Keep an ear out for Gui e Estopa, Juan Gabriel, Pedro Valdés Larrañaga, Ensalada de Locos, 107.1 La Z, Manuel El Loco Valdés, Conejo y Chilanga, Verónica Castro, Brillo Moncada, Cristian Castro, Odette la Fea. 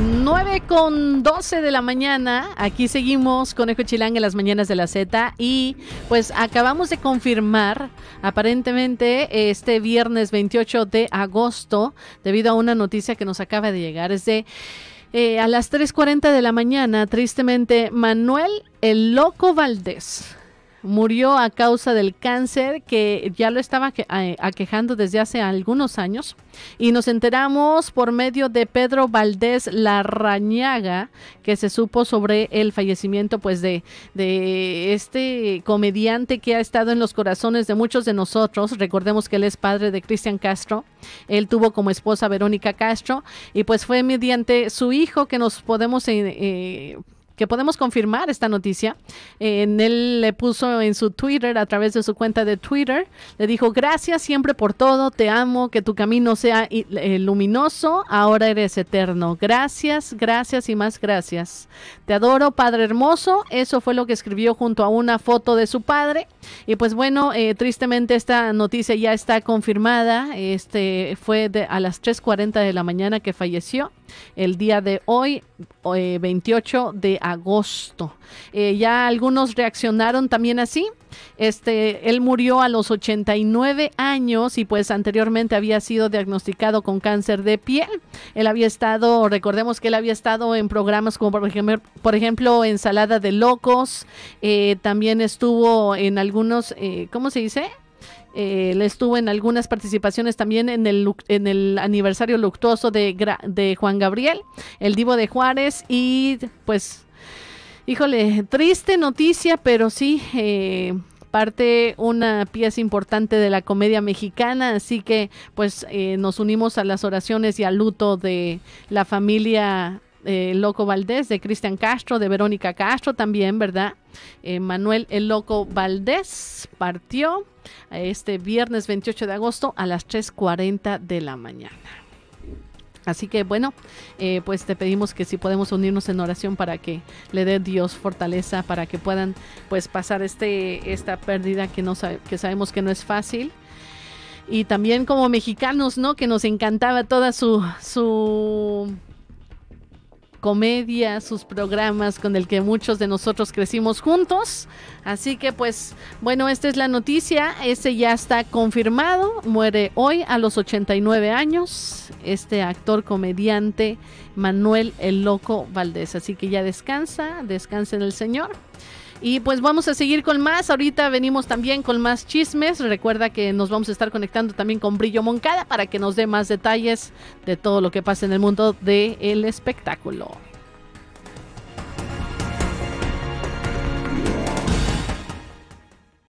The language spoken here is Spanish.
9:12 de la mañana, aquí seguimos Conejo Chilanga en las mañanas de la Z y pues acabamos de confirmar aparentemente este viernes 28 de agosto, debido a una noticia que nos acaba de llegar, es de a las 3:40 de la mañana, tristemente, Manuel El Loco Valdés murió a causa del cáncer que ya lo estaba aquejando desde hace algunos años y nos enteramos por medio de Pedro Valdés Larrañaga que se supo sobre el fallecimiento pues de este comediante que ha estado en los corazones de muchos de nosotros. Recordemos que él es padre de Cristian Castro, él tuvo como esposa Verónica Castro y pues fue mediante su hijo que nos podemos que podemos confirmar esta noticia. Él le puso en su Twitter, a través de su cuenta de Twitter, le dijo: gracias siempre por todo, te amo, que tu camino sea luminoso, ahora eres eterno. Gracias, gracias y más gracias. Te adoro, Padre hermoso. Eso fue lo que escribió junto a una foto de su padre. Y pues bueno, tristemente esta noticia ya está confirmada. Fue a las 3:40 de la mañana que falleció el día de hoy, 28 de agosto. Ya algunos reaccionaron también así. Él murió a los 89 años y pues anteriormente había sido diagnosticado con cáncer de piel. Recordemos que él había estado en programas como por ejemplo Ensalada de Locos, también estuvo en algunos, él estuvo en algunas participaciones también en el aniversario luctuoso de Juan Gabriel, el divo de Juárez. Y pues, híjole, triste noticia, pero sí, parte una pieza importante de la comedia mexicana. Así que pues nos unimos a las oraciones y al luto de la familia Loco Valdés, de Cristian Castro, de Verónica Castro también, ¿verdad? Manuel El Loco Valdés partió este viernes 28 de agosto a las 3:40 de la mañana. Así que bueno, pues te pedimos que si podemos unirnos en oración para que le dé Dios fortaleza para que puedan pues pasar esta pérdida que sabemos que no es fácil. Y también como mexicanos, ¿no? Que nos encantaba toda su comedia, sus programas con el que muchos de nosotros crecimos juntos. Así que pues bueno, esta es la noticia, ya está confirmado, muere hoy a los 89 años este actor comediante Manuel El Loco Valdés. Así que ya descansa en el Señor. Y pues vamos a seguir con más, ahorita venimos también con más chismes. Recuerda que nos vamos a estar conectando también con Brillo Moncada para que nos dé más detalles de todo lo que pasa en el mundo del espectáculo.